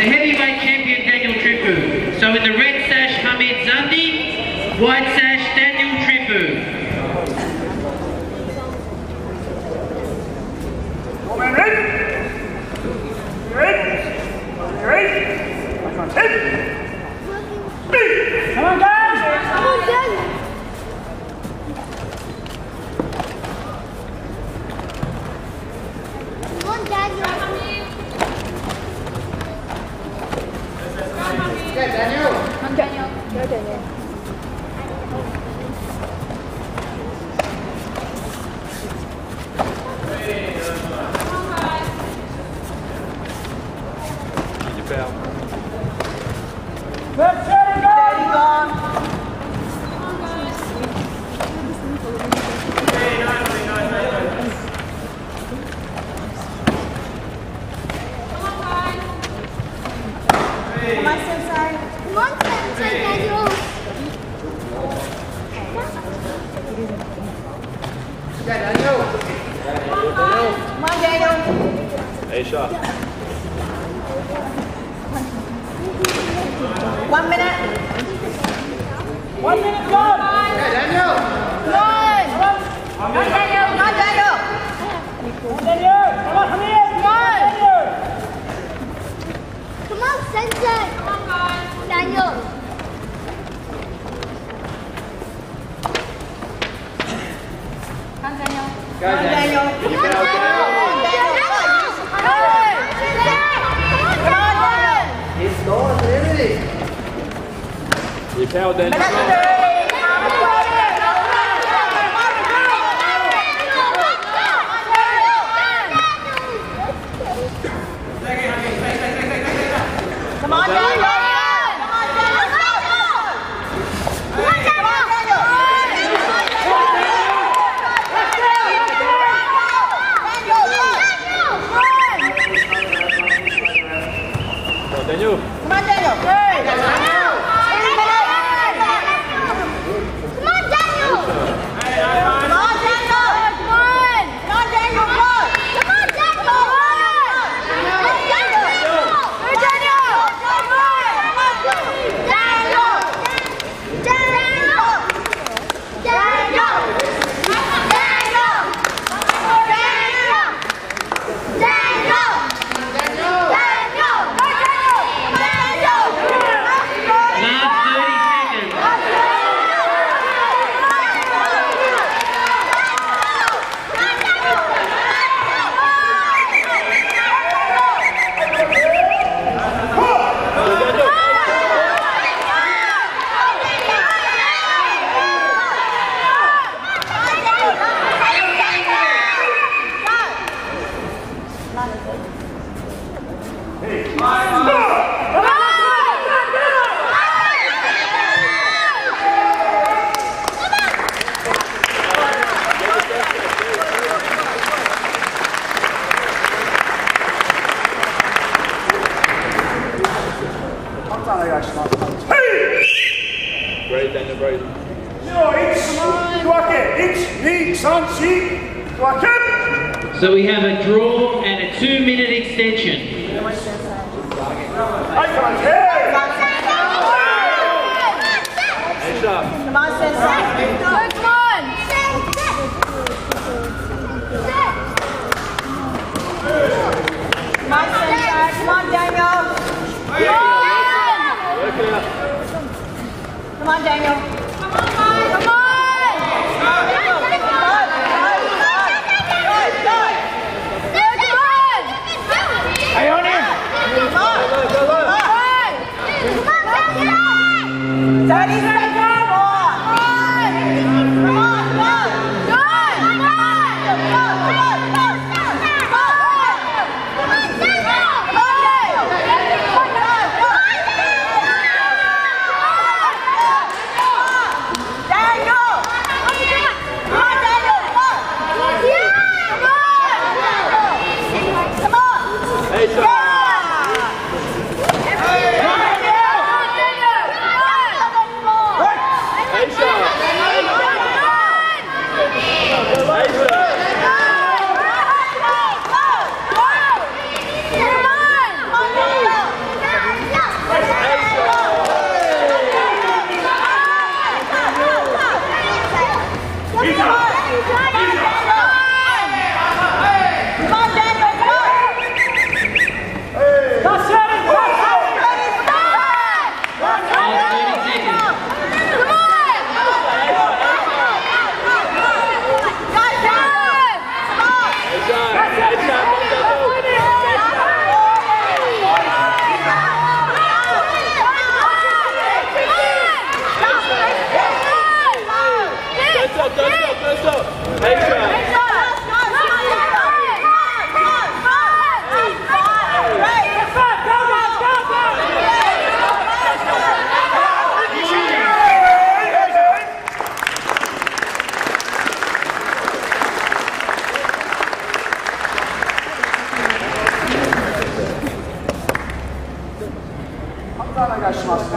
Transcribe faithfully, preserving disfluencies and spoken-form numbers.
the heavyweight champion Daniel Trifu. So in the red sash, Hamid Zandi, white sash, Daniel Trifu. Daniel. I'm Daniel. Go Daniel. Keep your belt. Shot. One minute. One minute gone. Yeah, Daniel. One. One Daniel. One Daniel. One Daniel. Come on, Hamid. One. Come on, Sensei. Come on, guys. Daniel. Come on, Daniel. Come on, Daniel. Come on, Daniel. You tell them. Come on, Daniel. Great, Daniel, great. So we have a draw and a two minute extension. Come on, Daniel. Come on, Daniel. Come on, guys. Come on. Daniel. Come on. Hey, on him. Come on. Come on, Daniel. Daddy's ready. Come on. Come on. Come on. Come on. Come on. Hey! お願いします。